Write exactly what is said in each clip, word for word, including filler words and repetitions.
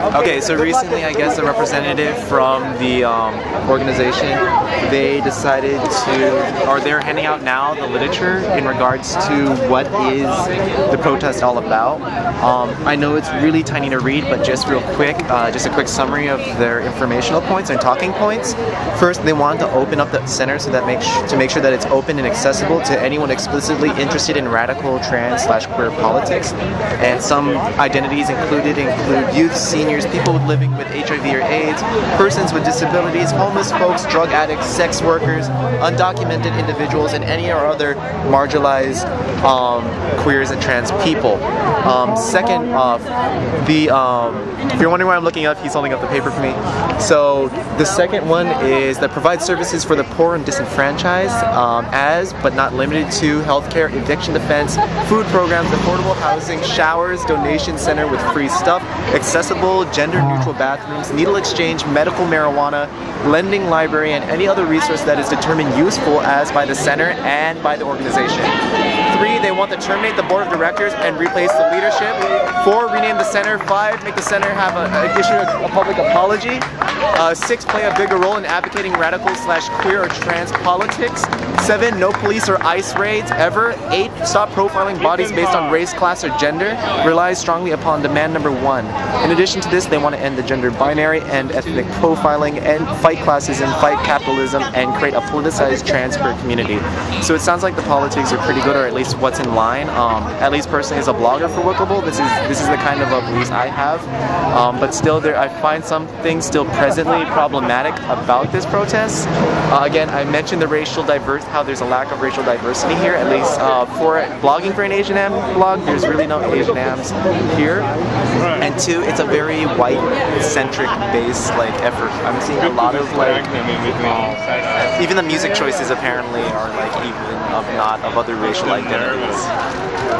Okay, so recently I guess a representative from the um, organization, they decided to, or they're handing out now the literature in regards to what is the protest all about. Um, I know it's really tiny to read, but just real quick, uh, just a quick summary of their informational points and talking points. First, they wanted to open up the center so that make sh to make sure that it's open and accessible to anyone explicitly interested in radical trans slash queer politics. And some identities included include youth, seniors, people living with H I V or AIDS, persons with disabilities, homeless folks, drug addicts, sex workers, undocumented individuals, and any or other marginalized um, queers and trans people. Um, second, uh, the um, if you're wondering why I'm looking up, he's holding up the paper for me. So the second one is that provides services for the poor and disenfranchised, um, as but not limited to healthcare, eviction defense, food programs, affordable housing, showers, donation center with free stuff, accessible, gender-neutral bathrooms, needle exchange, medical marijuana, lending library, and any other resource that is determined useful as by the center and by the organization. Three, they want to terminate the board of directors and replace the leadership. Four, rename the center. Five, make the center have a, a issue a, a public apology. Uh, six, play a bigger role in advocating radical slash queer or trans politics. Seven, no police or ICE raids ever. Eight, stop profiling bodies based on race, class, or gender. Relies strongly upon demand number one. In addition to this, they want to end the gender binary and ethnic profiling and fight classism and fight capitalism and create a politicized trans queer community. So it sounds like the politics are pretty good, or at least what's in line. Um, at least personally as a blogger for Wiqaable, this is this is the kind of beliefs I have. Um, but still, there I find some things still presently problematic about this protest. Uh, again, I mentioned the racial diverse, how there's a lack of racial diversity here. At least uh, for blogging for an Asian-Am blog, there's really no Asian-Ams here. And two, it's a very white-centric based like effort. I'm seeing a lot of like, um, even the music choices apparently are like even of not of other racial identities.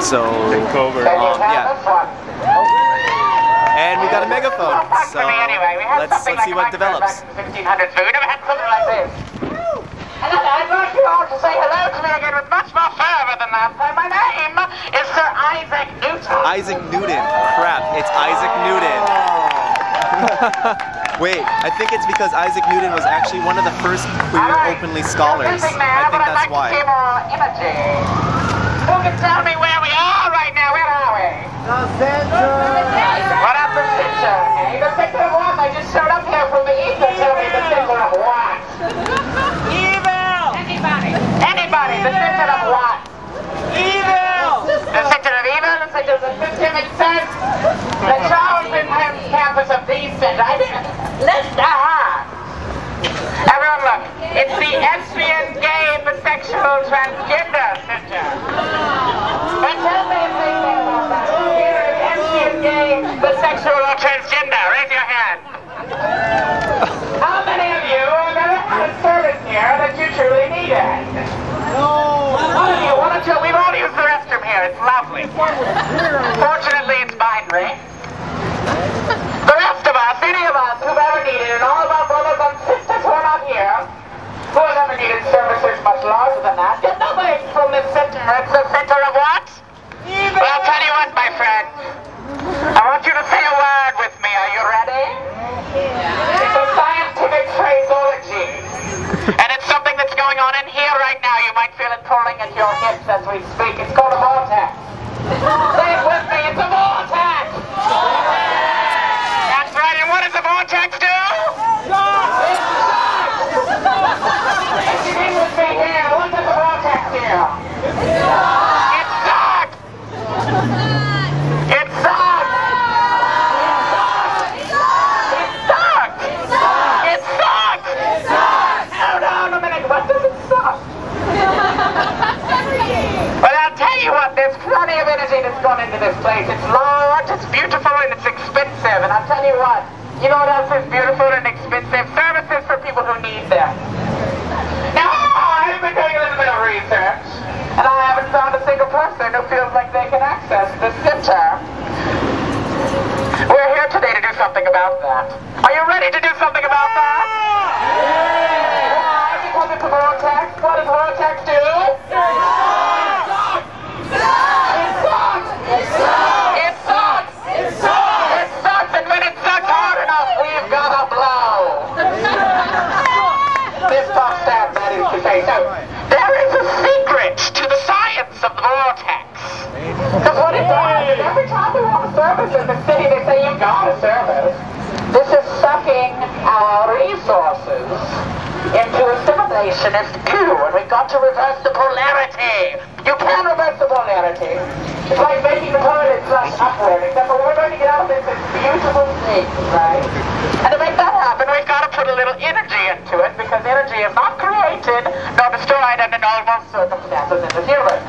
So um, yeah, and we got a megaphone. So let's let's see what develops. And I'd like you all to say hello to me again with much more fervor than that. So my name is Sir Isaac Newton. Isaac Newton. Crap, it's Isaac Newton. Wait, I think it's because Isaac Newton was actually one of the first queer right. openly scholars. Now, I think that's like why. Who can tell me where we are right now? Where are we? The center. What up, the center? Okay, the center of what? I just showed up here from the east to tell me the center of what? Evil. Anybody? Anybody? Evil. The center of what? Evil. The center of evil. The center of the systemic sense. The Charleston campus of these centers. I didn't. Let's aha. Everyone, look. It's the lesbian, gay, bisexual, transgender center. But tell me if they care about that. Here is lesbian, gay, bisexual, or transgender. Raise your hand. How many of you have ever had a service here that you truly needed? No. One of you, one of you. We've all used the restroom here. It's lovely. Fortunately, it's binary. The rest of us, any of us who've ever needed, and all of our brothers and sisters who are not here, who have ever needed services much larger than that, get away from this center. It's the center of what? Evil. Well, I'll tell you what, my friend. I want you to say a word with me. Are you ready? Yeah. It's a scientific phraseology. And it's something that's going on in here right now. You might feel it pulling at your hips as we speak. It's called a vortex. Say it with me. It's a vortex. That's right. And what does a vortex do? It's shock. If you need to be here, what does a vortex do? It's shock. It's shock. It's shock. It's shock. It's shock. It's shock. It's shock. Hold on a minute. What does it suck? But I'll tell you what. There's plenty of energy that's gone into this place. It's large. It's beautiful. And it's expensive. And I'll tell you what. You know what else is beautiful and expensive? Services for people who need them. Now, I've been doing a little bit of research, and I haven't found a single person who feels like they can access this center. We're here today to do something about that. Are you ready to do something about that? Yeah. Why? Because it's a vortex. What does vortex do? It sucks! It sucks! It sucks! It sucks! It sucks! It sucks! And when it sucks, tax. Because what it does is every time we have a service in the city, they say you've got a service. This is sucking our resources into a civilization as two, and we've got to reverse the polarity. You can reverse the polarity. It's like making the toilet flush upward, except for we're going to get out of this beautiful state, right? And to make that happen, we've got to put a little energy into it, because energy is not created nor destroyed under normal circumstances in this universe.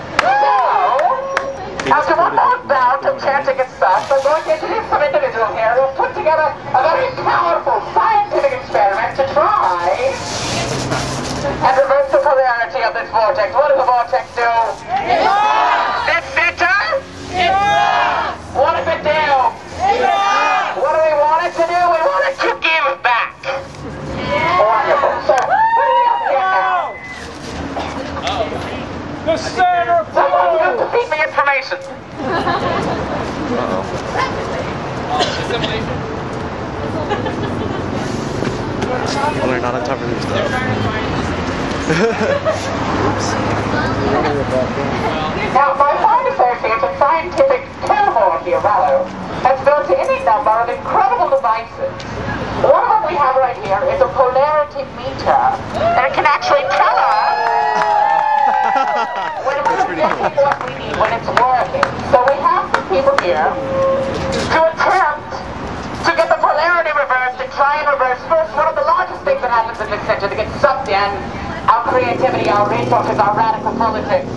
After one more bout of chanting and stuff, I'm going to introduce some individuals here who have put together a very powerful scientific experiment to try and reverse the polarity of this vortex. What does a vortex do? It works! That's better? It works! What does it do? It works! What do we want it to do? We want it to give back. Yeah. Wonderful. So, what do we have here now? Uh-oh. The center pole! Feed me information. Uh-oh. Well, they're not on top of their stuff. Oops. Now, my fine associate and scientific cohort here, Vallo, has built any number of incredible devices. One of them we have right here is a polarity meter, and it can actually tell us exactly what we need when it's working. So we have some people here to attempt to get the polarity reversed and try and reverse first one of the largest things that happens in this center to get sucked in, our creativity, our resources, our radical politics.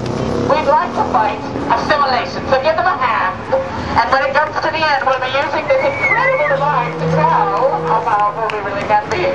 We'd like to fight assimilation. So give them a hand, and when it comes to the end, we'll be using this incredible device to tell how powerful we really can be.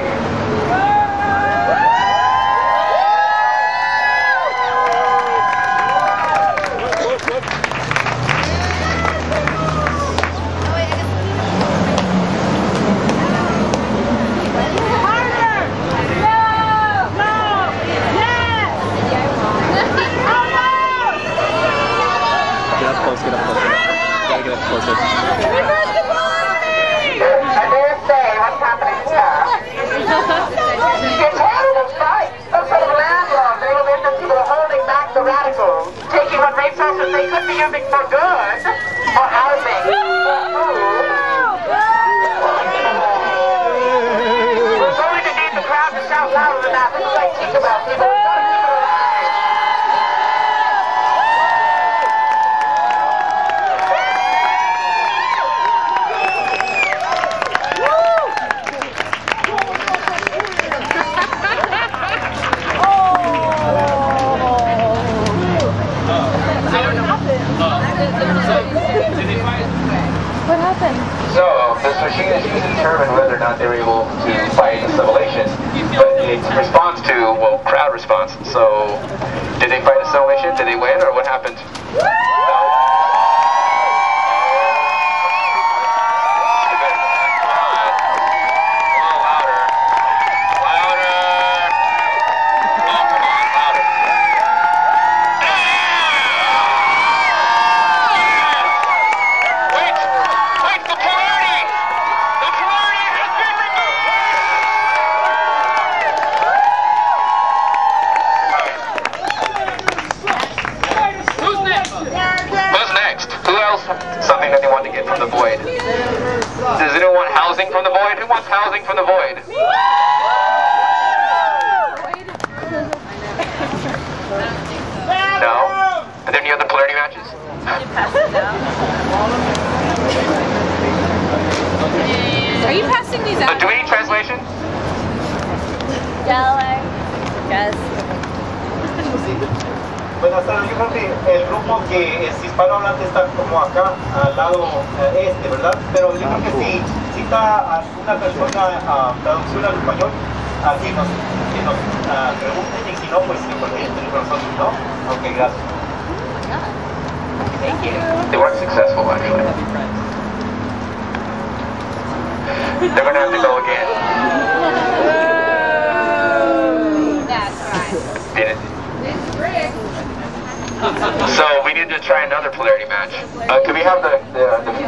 So we need to try another polarity match. Uh, could we have the, the, the